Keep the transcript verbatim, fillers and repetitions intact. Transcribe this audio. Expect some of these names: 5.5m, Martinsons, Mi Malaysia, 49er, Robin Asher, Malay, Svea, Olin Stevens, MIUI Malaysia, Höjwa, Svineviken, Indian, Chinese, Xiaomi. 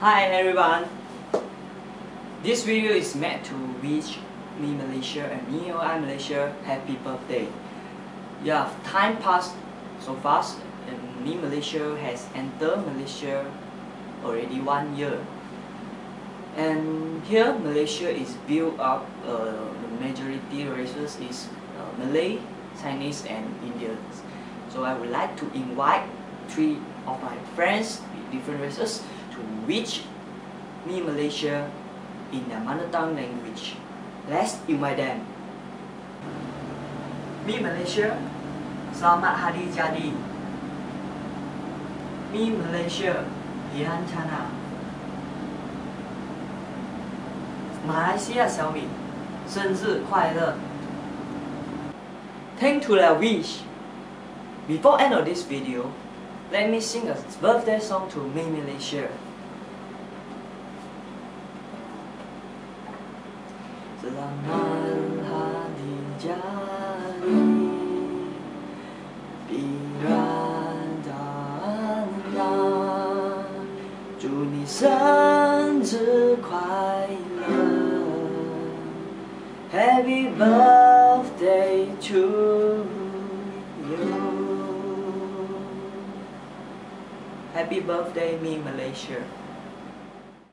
Hi everyone! This video is meant to wish me Malaysia and M I U I Malaysia happy birthday. Yeah, time passed so fast and M I U I Malaysia has entered Malaysia already one year. And here Malaysia is built up, uh, the majority races is uh, Malay, Chinese and Indians. So I would like to invite three of my friends with different races to reach me Malaysia in their mother tongue language. Let's invite them. Me Malaysia, selamat hari jadi. Me Malaysia, Ihan Chana. Malaysia Xiaomi, 生日快乐. Thanks to their wish. Before end of this video, let me sing a birthday song to me Malaysia. Selamat hari jadi, birthday anda, 祝你生日快乐. Happy birthday to you. Happy birthday, me Malaysia.